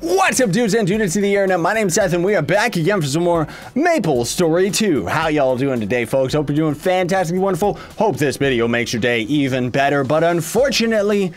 What's up, dudes and dudes to the internet? My name's Seth and we are back again for some more MapleStory 2. How y'all doing today, folks? Hope you're doing fantastically wonderful. Hope this video makes your day even better, but unfortunately,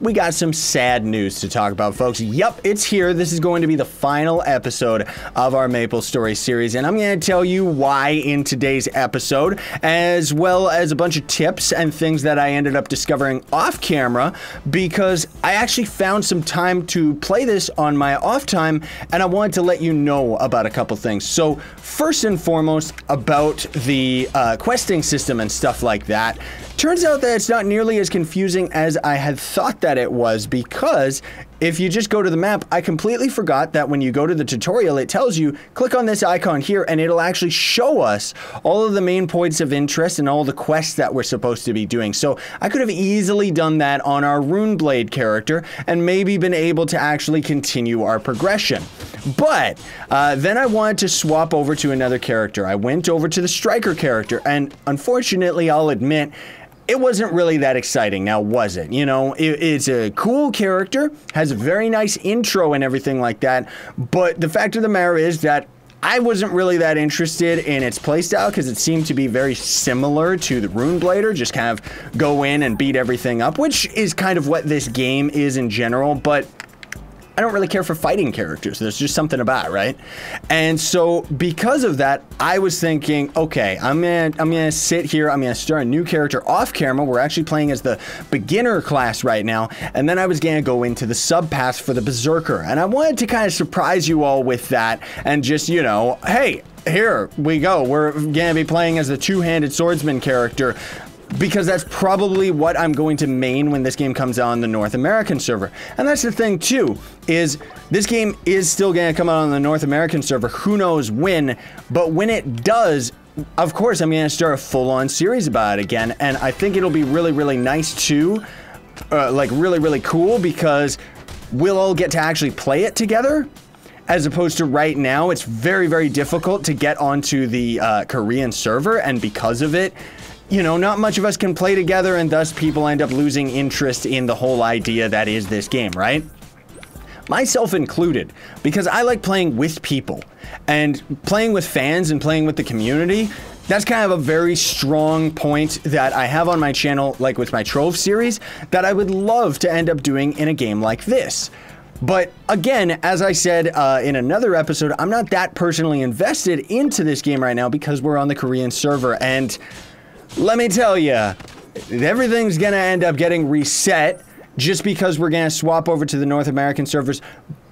we got some sad news to talk about, folks. Yup, it's here. This is going to be the final episode of our MapleStory series, and I'm going to tell you why in today's episode, as well as a bunch of tips and things that I ended up discovering off camera, because I actually found some time to play this on my off time, and I wanted to let you know about a couple things. So first and foremost, about the questing system and stuff like that. Turns out that it's not nearly as confusing as I had thought that it was, because if you just go to the map, I completely forgot that when you go to the tutorial, it tells you, click on this icon here, and it'll actually show us all of the main points of interest and all the quests that we're supposed to be doing. So I could have easily done that on our Rune Blader character and maybe been able to actually continue our progression. But then I wanted to swap over to another character. I went over to the Striker character, and unfortunately, I'll admit, it wasn't really that exciting, now was it? You know, it's a cool character, has a very nice intro and everything like that, but the fact of the matter is that I wasn't really that interested in its playstyle, because it seemed to be very similar to the Rune Blader, just kind of go in and beat everything up, which is kind of what this game is in general, but I don't really care for fighting characters. There's just something about it, right? And so because of that, I was thinking, okay, I'm gonna sit here, I'm gonna start a new character off camera. We're actually playing as the beginner class right now, and then I was gonna go into the sub pass for the Berserker, and I wanted to kind of surprise you all with that and just, you know, hey, here we go, we're gonna be playing as the two-handed swordsman character, because that's probably what I'm going to main when this game comes out on the North American server. And that's the thing too, is this game is still going to come out on the North American server, who knows when, but when it does, of course I'm going to start a full-on series about it again, and I think it'll be really, really nice too, like really, really cool, because we'll all get to actually play it together. As opposed to right now, it's very, very difficult to get onto the Korean server, and because of it, you know, not much of us can play together, and thus people end up losing interest in the whole idea that is this game, right? Myself included, because I like playing with people, and playing with fans and playing with the community. That's kind of a very strong point that I have on my channel, like with my Trove series, that I would love to end up doing in a game like this. But again, as I said in another episode, I'm not that personally invested into this game right now, because we're on the Korean server, and let me tell you, everything's gonna end up getting reset just because we're gonna swap over to the North American servers.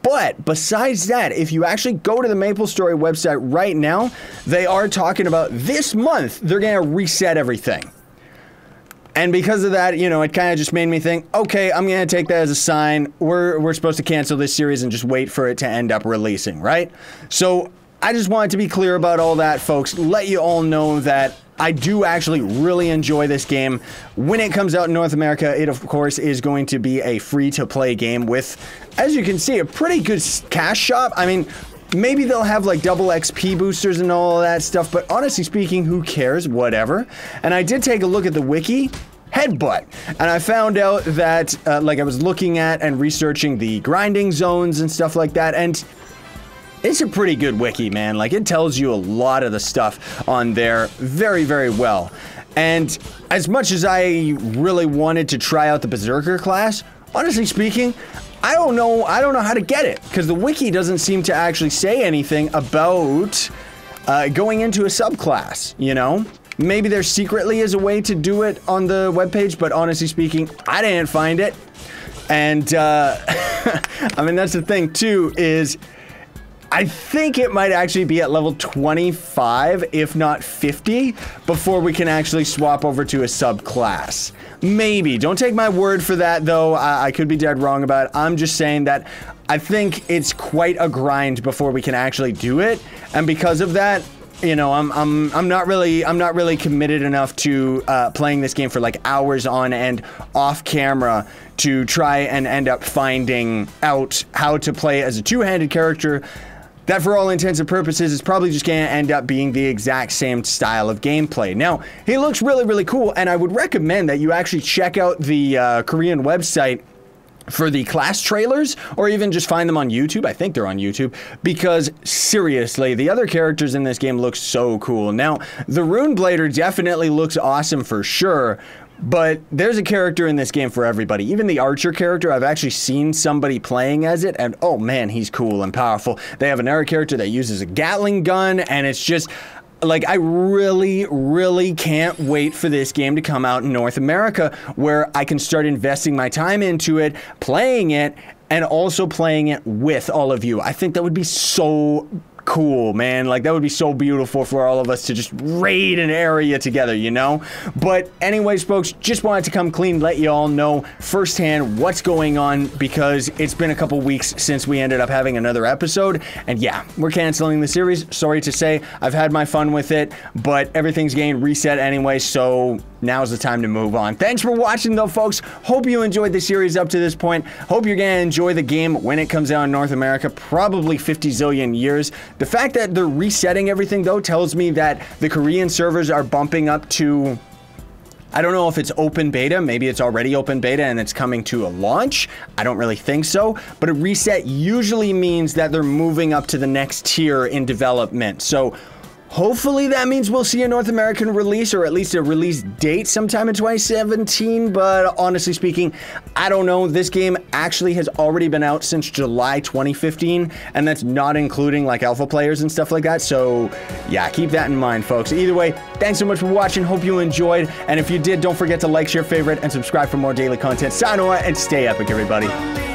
But besides that, if you actually go to the MapleStory website right now, they are talking about this month, they're gonna reset everything. And because of that, you know, it kind of just made me think, okay, I'm gonna take that as a sign. We're supposed to cancel this series and just wait for it to end up releasing, right? So I just wanted to be clear about all that, folks, let you all know that I do actually really enjoy this game. When it comes out in North America, it of course is going to be a free-to-play game with, as you can see, a pretty good cash shop. I mean, maybe they'll have like double XP boosters and all of that stuff, but honestly speaking, who cares, whatever. And I did take a look at the wiki, Headbutt, and I found out that, like I was looking at and researching the grinding zones and stuff like that, and it's a pretty good wiki, man. Like, it tells you a lot of the stuff on there very, very well. And as much as I really wanted to try out the Berserker class, honestly speaking, I don't know how to get it, because the wiki doesn't seem to actually say anything about going into a subclass, you know? Maybe there secretly is a way to do it on the webpage, but honestly speaking, I didn't find it. And, I mean, that's the thing, too, is I think it might actually be at level 25, if not 50, before we can actually swap over to a subclass. Maybe. Don't take my word for that, though. I could be dead wrong about it. I'm just saying that I think it's quite a grind before we can actually do it, and because of that, you know, I'm not really committed enough to playing this game for like hours on end off camera to try and end up finding out how to play as a two-handed character. That, for all intents and purposes, is probably just gonna end up being the exact same style of gameplay. Now, he looks really, really cool, and I would recommend that you actually check out the Korean website for the class trailers, or even just find them on YouTube. I think they're on YouTube, because seriously, the other characters in this game look so cool. Now, the Rune Blader definitely looks awesome for sure, but there's a character in this game for everybody. Even the archer character, I've actually seen somebody playing as it, and oh man, he's cool and powerful. They have another character that uses a Gatling gun, and it's just, like, I really, really can't wait for this game to come out in North America, where I can start investing my time into it, playing it, and also playing it with all of you. I think that would be so cool, man. Like, that would be so beautiful for all of us to just raid an area together, you know? But anyways, folks, just wanted to come clean, let you all know firsthand what's going on, because it's been a couple weeks since we ended up having another episode, and yeah, we're canceling the series. Sorry to say, I've had my fun with it, but everything's getting reset anyway, so now's the time to move on. Thanks for watching though, folks. Hope you enjoyed the series up to this point. Hope you're gonna enjoy the game when it comes out in North America, probably 50 zillion years. The fact that they're resetting everything though tells me that the Korean servers are bumping up to, I don't know if it's open beta, maybe it's already open beta and it's coming to a launch. I don't really think so, but a reset usually means that they're moving up to the next tier in development. So hopefully that means we'll see a North American release, or at least a release date sometime in 2017, but honestly speaking, I don't know. This game actually has already been out since July 2015, and that's not including like alpha players and stuff like that, so yeah, keep that in mind, folks. Either way, thanks so much for watching. Hope you enjoyed, and if you did, don't forget to like, share, favorite, and subscribe for more daily content. Sayonara, and stay epic, everybody.